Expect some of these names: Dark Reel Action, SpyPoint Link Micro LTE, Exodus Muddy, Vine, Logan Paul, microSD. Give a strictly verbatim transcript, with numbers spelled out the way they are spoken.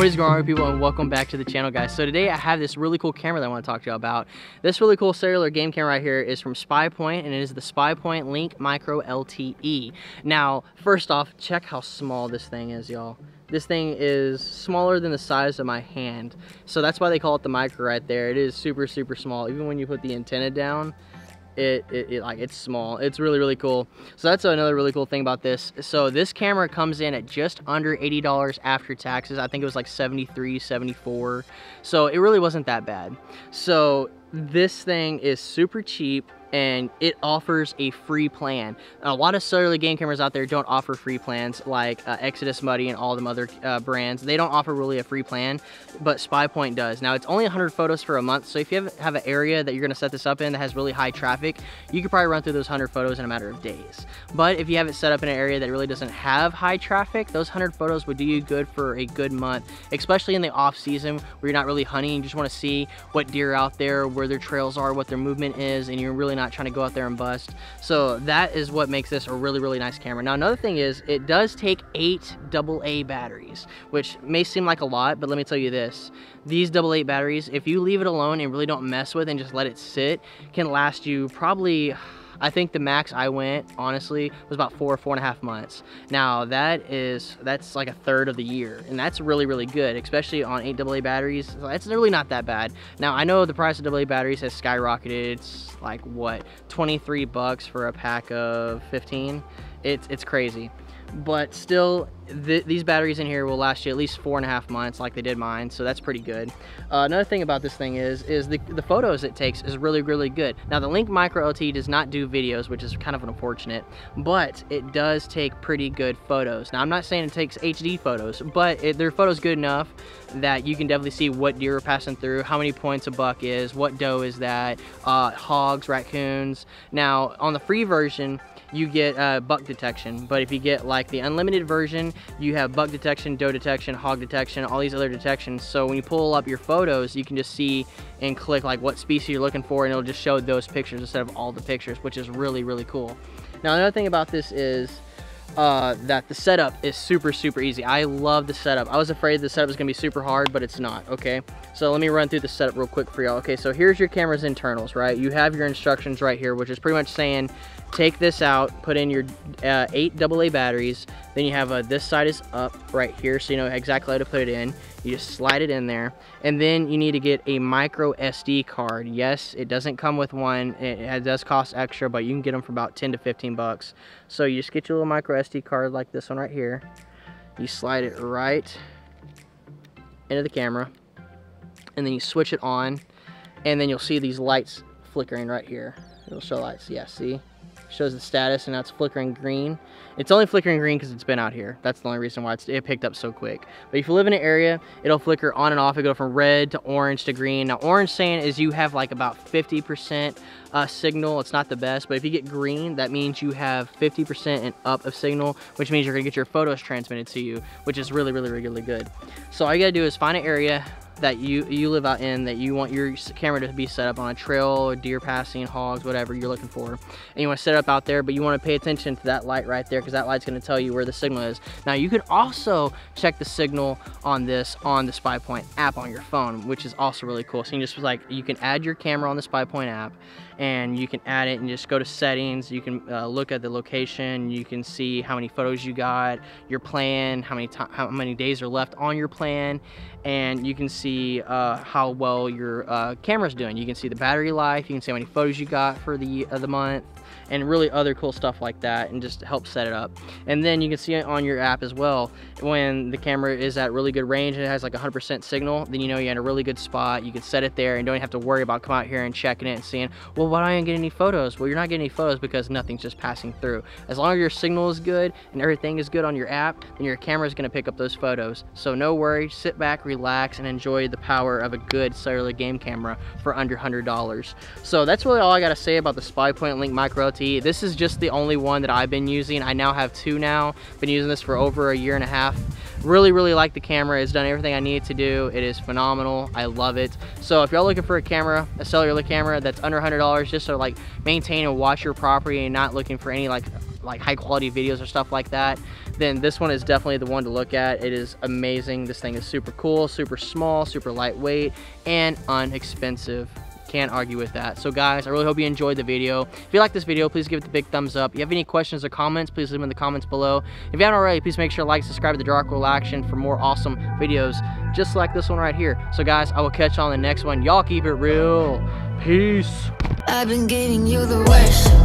What is going on, people, and welcome back to the channel, guys. So today I have this really cool camera that I want to talk to you about. This really cool cellular game camera right here is from SpyPoint, and it is the SpyPoint Link Micro L T E. Now, first off, check how small this thing is, y'all. This thing is smaller than the size of my hand. So that's why they call it the micro right there. It is super, super small. Even when you put the antenna down, It, it, it like it's small. It's really, really cool. So that's another really cool thing about this. So this camera comes in at just under eighty dollars after taxes. I think it was like seventy-three, seventy-four. So it really wasn't that bad. So this thing is super cheap, and it offers a free plan. A lot of cellular game cameras out there don't offer free plans, like uh, Exodus Muddy and all them other uh, brands. They don't offer really a free plan, but SpyPoint does. Now, it's only one hundred photos for a month, so if you have, have an area that you're gonna set this up in that has really high traffic, you could probably run through those one hundred photos in a matter of days. But if you have it set up in an area that really doesn't have high traffic, those one hundred photos would do you good for a good month, especially in the off season where you're not really hunting, you just wanna see what deer are out there, where their trails are, what their movement is, and you're really not not trying to go out there and bust. So that is what makes this a really, really nice camera. Now, another thing is it does take eight double A batteries, which may seem like a lot, but let me tell you this. These double A batteries, if you leave it alone and really don't mess with and just let it sit, can last you probably, I think the max I went, honestly, was about four, four and a half months. Now that is, that's like a third of the year, and that's really, really good, especially on eight double A batteries. It's really not that bad. Now, I know the price of double A batteries has skyrocketed. It's like, what, twenty-three bucks for a pack of fifteen? It's, it's crazy. But still, th these batteries in here will last you at least four and a half months like they did mine, so that's pretty good. Uh, another thing about this thing is is the, the photos it takes is really, really good. Now, the Link Micro L T E does not do videos, which is kind of unfortunate, but it does take pretty good photos. Now, I'm not saying it takes H D photos, but it, their photos good enough that you can definitely see what deer are passing through, how many points a buck is, what doe is that, uh, hogs, raccoons. Now, on the free version, you get uh, buck detection, but if you get like the unlimited version, you have buck detection, doe detection, hog detection, all these other detections. So when you pull up your photos, you can just see and click like what species you're looking for, and it'll just show those pictures instead of all the pictures, which is really, really cool. Now, another thing about this is uh, that the setup is super, super easy. I love the setup. I was afraid the setup was gonna be super hard, but it's not, okay? So let me run through the setup real quick for y'all. Okay, so here's your camera's internals, right? You have your instructions right here, which is pretty much saying, take this out, put in your uh, eight double A batteries, then you have a, this side is up right here, so you know exactly how to put it in. You just slide it in there, and then you need to get a micro S D card. Yes, it doesn't come with one. It, it does cost extra, but you can get them for about ten to fifteen bucks. So you just get your little micro S D card like this one right here. You slide it right into the camera, and then you switch it on, and then you'll see these lights flickering right here. It'll show lights, yeah, see? Shows the status, and now it's flickering green. It's only flickering green because it's been out here. That's the only reason why it's, it picked up so quick. But if you live in an area, it'll flicker on and off. It'll go from red to orange to green. Now, orange saying is you have like about fifty percent uh, signal. It's not the best, but if you get green, that means you have fifty percent and up of signal, which means you're gonna get your photos transmitted to you, which is really, really, really good. So all you gotta do is find an area that you you live out in that you want your camera to be set up on, a trail, deer passing, hogs, whatever you're looking for, and you want to set up out there, but you want to pay attention to that light right there because that light's going to tell you where the signal is. Now, you can also check the signal on this on the SpyPoint app on your phone, which is also really cool. So you just like you can add your camera on the SpyPoint app, and you can add it and just go to settings. You can uh, look at the location. You can see how many photos you got, your plan, how many how many days are left on your plan, and you can see Uh, how well your uh, camera's doing. You can see the battery life, you can see how many photos you got for the, uh, the month, and really other cool stuff like that, and just help set it up. And then you can see it on your app as well. When the camera is at really good range and it has like one hundred percent signal, then you know you're in a really good spot. You can set it there and don't have to worry about coming out here and checking it and seeing, well, why don't I get any photos? Well, you're not getting any photos because nothing's just passing through. As long as your signal is good and everything is good on your app, then your camera's gonna pick up those photos. So no worries, sit back, relax, and enjoy the power of a good cellular game camera for under one hundred dollars. So that's really all I gotta say about the SpyPoint Link Micro L T E. This is just the only one that I've been using. I now have two now. Been using this for over a year and a half. Really, really like the camera. It's done everything I need to do. It is phenomenal. I love it. So if y'all looking for a camera, a cellular camera that's under one hundred dollars, just so like maintain and watch your property and not looking for any like like high quality videos or stuff like that, then this one is definitely the one to look at. It is amazing. This thing is super cool, super small, super lightweight, and inexpensive. Can't argue with that. So guys, I really hope you enjoyed the video. If you like this video, please give it the big thumbs up. If you have any questions or comments, please leave them in the comments below. If you haven't already, please make sure to like, subscribe to the Dark Reel Action for more awesome videos just like this one right here. So guys, I will catch you on the next one. Y'all keep it real. Peace. I've been giving you the worst.